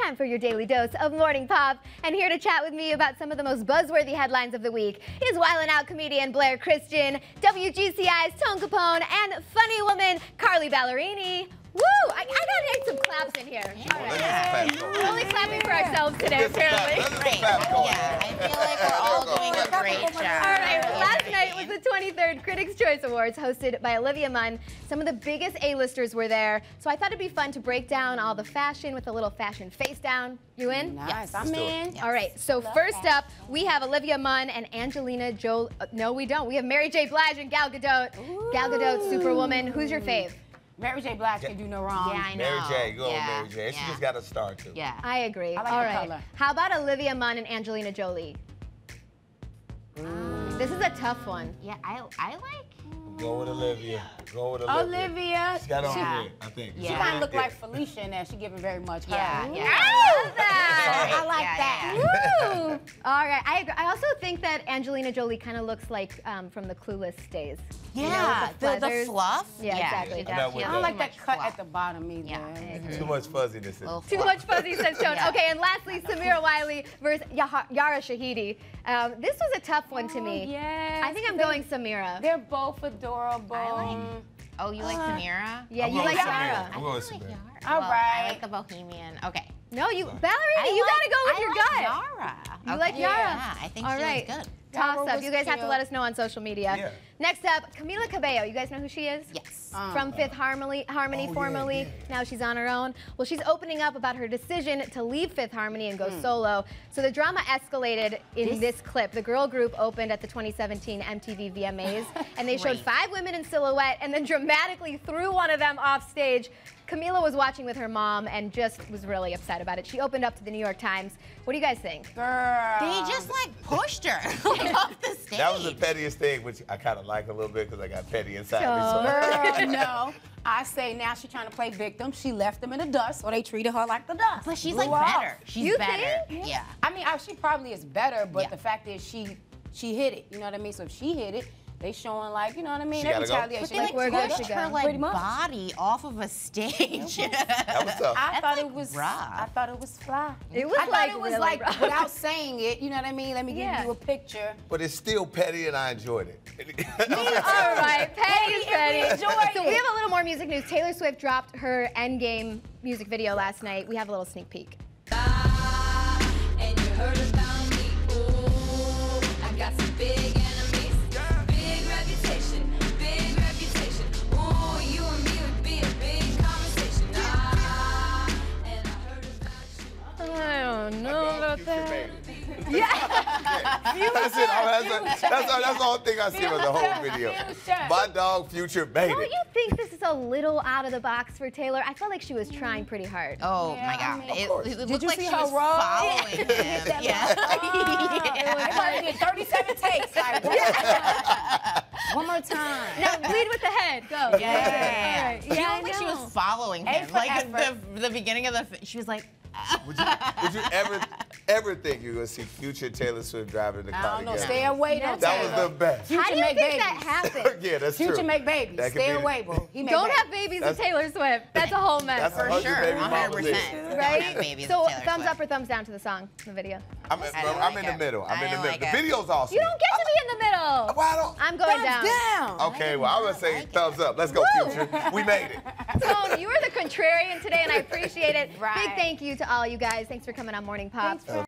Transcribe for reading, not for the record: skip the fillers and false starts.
Time for your daily dose of morning pop, and here to chat with me about some of the most buzzworthy headlines of the week is Wild N Out comedian Blair Christian, WGCI's Tone Kapone, and funny woman Carly Ballerini. Woo! I gotta get some claps in here. Yeah. All right. We're only clapping for ourselves today, apparently. Yeah, I feel like we're all doing a great job. All right, last night was the 23rd Critics' Choice Awards hosted by Olivia Munn. Some of the biggest A-listers were there, so I thought it'd be fun to break down all the fashion with a little fashion face down. You in? Nice. Yes, I'm in. Yes. All right, so first up, we have Olivia Munn and Angelina Jolie. No, we don't. We have Mary J. Blige and Gal Gadot. Ooh. Gal Gadot, Superwoman. Who's your fave? Mary J. Blige can do no wrong. Yeah, I know. Mary J. Go on, Mary J. She just got a star, too. Yeah. I agree. I like the color. How about Olivia Munn and Angelina Jolie? This is a tough one. Yeah, I like... Go with Olivia. Go with Olivia. Olivia. She's got on here, I think. Yeah. She kind of look like Felicia in there. She's giving very much her. Yeah, yeah. I love that. I like that. Yeah. Woo. All right, I agree. I also think that Angelina Jolie kind of looks like from the Clueless days. Yeah, you know, the fluff. Yeah, exactly. Exactly. I don't like that cut fluff at the bottom either. Yeah, too much fuzziness. Too much fuzzy, says Tone. Okay, and lastly, Samira Wiley versus Yara Shahidi. This was a tough one to me. Yes, I think I'm going Samira. They're both adorable. I like, you like Samira? Yeah, you like Yara. I'm going Samira. All right. I like the bohemian. Okay. No, you, Ballerini, you gotta go with your gut. Yara. You like Yara? Yeah, I think she was good. Toss up. You guys have to let us know on social media. Yeah. Next up, Camila Cabello. You guys know who she is? Yes. From Fifth Harmony formerly. Now she's on her own. Well, she's opening up about her decision to leave Fifth Harmony and go solo. So the drama escalated in this clip. The girl group opened at the 2017 MTV VMAs, and they showed 5 women in silhouette and then dramatically threw one of them off stage. Camila was watching with her mom and just was really upset about it. She opened up to the New York Times. What do you guys think? Girl. They just like pushed her off the stage. That was the pettiest thing, which I kind of like a little bit because I got petty inside me. So. Girl, no. I say now she's trying to play victim. She left them in the dust, or they treated her like the dust. But she's better. She's better. Think? Yeah. I mean, she probably is better, but the fact is she hit it. You know what I mean? So if she hit it, they showing like, you know what I mean? Every retaliation. But they like pushed her like body off of a stage. That was tough. I thought it was rough. I thought it was fly. It was like without saying it, you know what I mean? Let me give you a picture. But it's still petty and I enjoyed it. All right, petty is petty. So we have a little more music news. Taylor Swift dropped her Endgame music video last night. We have a little sneak peek. And you heard about me. Ooh, I got some big That's the whole thing I see with the whole video. My dog Future made it. Don't you think this is a little out of the box for Taylor? I felt like she was trying pretty hard. Oh my God! It looked like she was following him. Yeah. It was 37 takes. One more time. No, lead with the head. Go. Yeah. She looked like she was following him. Like the beginning of the, she was like. Would you ever think you're gonna see Future Taylor Swift driving the car? I don't know. Stay away, though. That was the best. How do you think that happened? Yeah, that's true. Future make babies. Stay away, bro. Don't have babies with Taylor Swift. That's a whole mess. For sure, 100%. Right? So thumbs up or thumbs down to the song, the video? I'm in the middle. I'm in the middle. The video's awesome. You don't get to be in the middle. Why don't? I'm going down. Okay, well I'm gonna say thumbs up. Let's go, Future. We made it. Tone, you are the contrarian today, and I appreciate it. Big thank you to all you guys. Thanks for coming on Morning Pop.